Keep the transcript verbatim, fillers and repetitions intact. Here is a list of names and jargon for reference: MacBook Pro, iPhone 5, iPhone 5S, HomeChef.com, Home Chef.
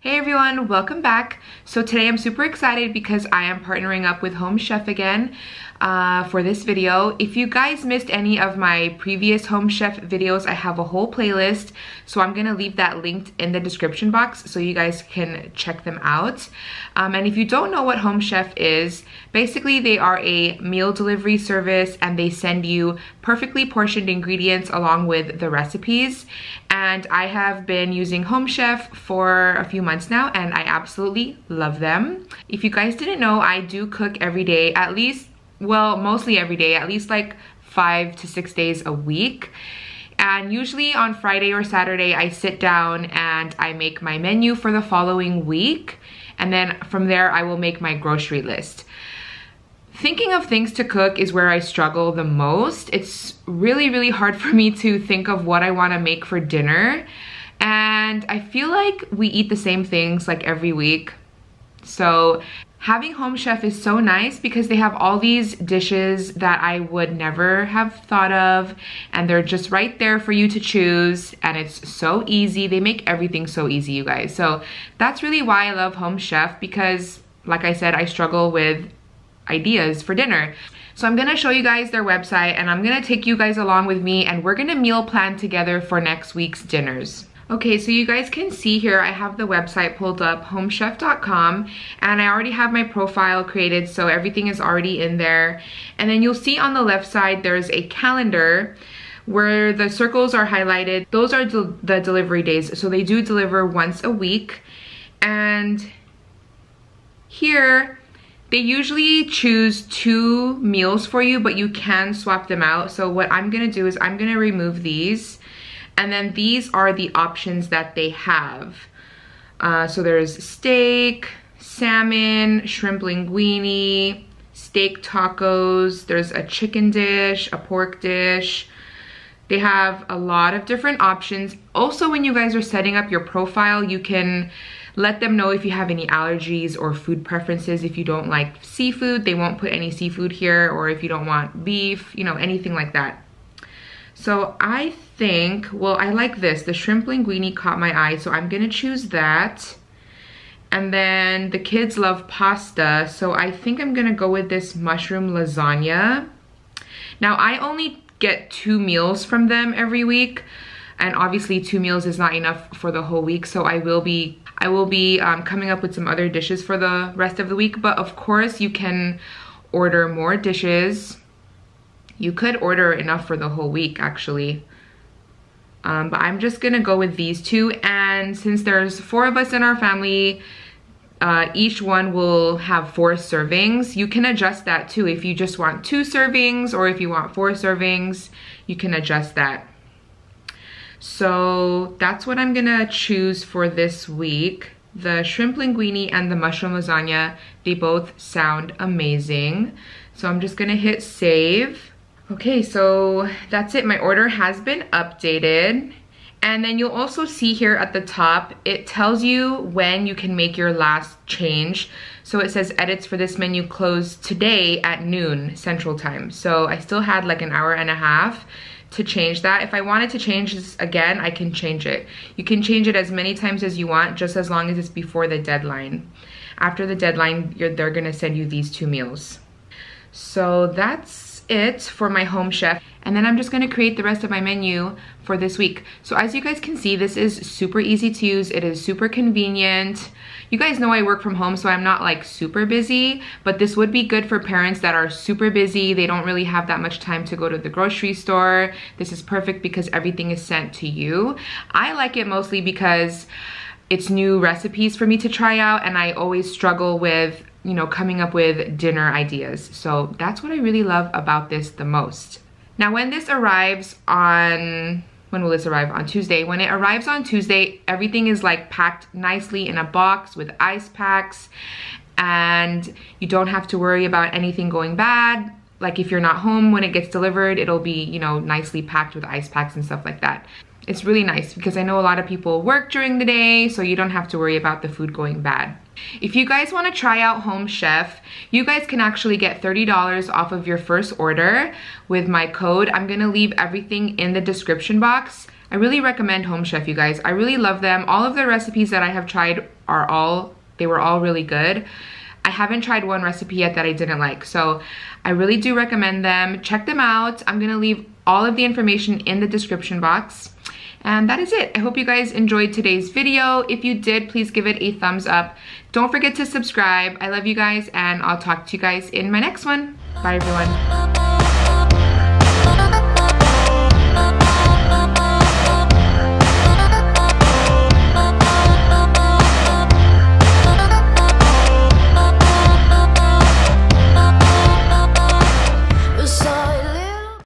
Hey everyone, welcome back. So today I'm super excited because I am partnering up with Home Chef again uh, for this video. If you guys missed any of my previous Home Chef videos, I have a whole playlist, so I'm gonna leave that linked in the description box so you guys can check them out. Um, and if you don't know what Home Chef is, basically they are a meal delivery service and they send you perfectly portioned ingredients along with the recipes. And I have been using Home Chef for a few months months now and I absolutely love them. If you guys didn't know, I do cook every day, at least, well, mostly every day, at least like five to six days a week. And usually on Friday or Saturday, I sit down and I make my menu for the following week. And then from there, I will make my grocery list. Thinking of things to cook is where I struggle the most. It's really, really hard for me to think of what I want to make for dinner. And I feel like we eat the same things like every week. So having Home Chef is so nice because they have all these dishes that I would never have thought of, and they're just right there for you to choose, and it's so easy. They make everything so easy, you guys. So that's really why I love Home Chef, because like I said, I struggle with ideas for dinner. So I'm gonna show you guys their website and I'm gonna take you guys along with me, and we're gonna meal plan together for next week's dinners. Okay, so you guys can see here, I have the website pulled up, Home Chef dot com, and I already have my profile created, so everything is already in there. And then you'll see on the left side, there's a calendar where the circles are highlighted. Those are del- the delivery days, so they do deliver once a week. And here, they usually choose two meals for you, but you can swap them out. So what I'm gonna do is I'm gonna remove these. And then these are the options that they have. Uh, so there's steak, salmon, shrimp linguine, steak tacos, there's a chicken dish, a pork dish. They have a lot of different options. Also, when you guys are setting up your profile, you can let them know if you have any allergies or food preferences. If you don't like seafood, they won't put any seafood here, or if you don't want beef, you know, anything like that. So I think, well, I like this. The shrimp linguine caught my eye, so I'm gonna choose that. And then the kids love pasta, so I think I'm gonna go with this mushroom lasagna. Now, I only get two meals from them every week, and obviously two meals is not enough for the whole week, so I will be, I will be um, coming up with some other dishes for the rest of the week, but of course you can order more dishes. You could order enough for the whole week, actually. Um, but I'm just gonna go with these two. And since there's four of us in our family, uh, each one will have four servings. You can adjust that too. If you just want two servings or if you want four servings, you can adjust that. So that's what I'm gonna choose for this week. The shrimp linguine and the mushroom lasagna, they both sound amazing. So I'm just gonna hit save. Okay, so that's it. My order has been updated. And then you'll also see here at the top, it tells you when you can make your last change. So it says edits for this menu closed today at noon Central Time. So I still had like an hour and a half to change that. If I wanted to change this again, I can change it. You can change it as many times as you want, just as long as it's before the deadline. After the deadline, you're, they're gonna send you these two meals. So that's it for my Home Chef, and then I'm just going to create the rest of my menu for this week. So as you guys can see, this is super easy to use. It is super convenient. You guys know I work from home, so I'm not like super busy, but this would be good for parents that are super busy. They don't really have that much time to go to the grocery store. This is perfect because everything is sent to you. I like it mostly because it's new recipes for me to try out, and I always struggle with, you know, coming up with dinner ideas. So that's what I really love about this the most. Now when this arrives on, when will this arrive? On Tuesday. When it arrives on Tuesday, everything is like packed nicely in a box with ice packs, and you don't have to worry about anything going bad. Like if you're not home when it gets delivered, it'll be, you know, nicely packed with ice packs and stuff like that. It's really nice because I know a lot of people work during the day, so you don't have to worry about the food going bad. If you guys want to try out Home Chef, you guys can actually get thirty dollars off of your first order with my code. I'm going to leave everything in the description box. I really recommend Home Chef, you guys. I really love them. All of the recipes that I have tried are all, they were all really good. I haven't tried one recipe yet that I didn't like, so I really do recommend them. Check them out. I'm gonna leave all of the information in the description box. And that is it. I hope you guys enjoyed today's video. If you did, please give it a thumbs up. Don't forget to subscribe. I love you guys, and I'll talk to you guys in my next one. Bye, everyone.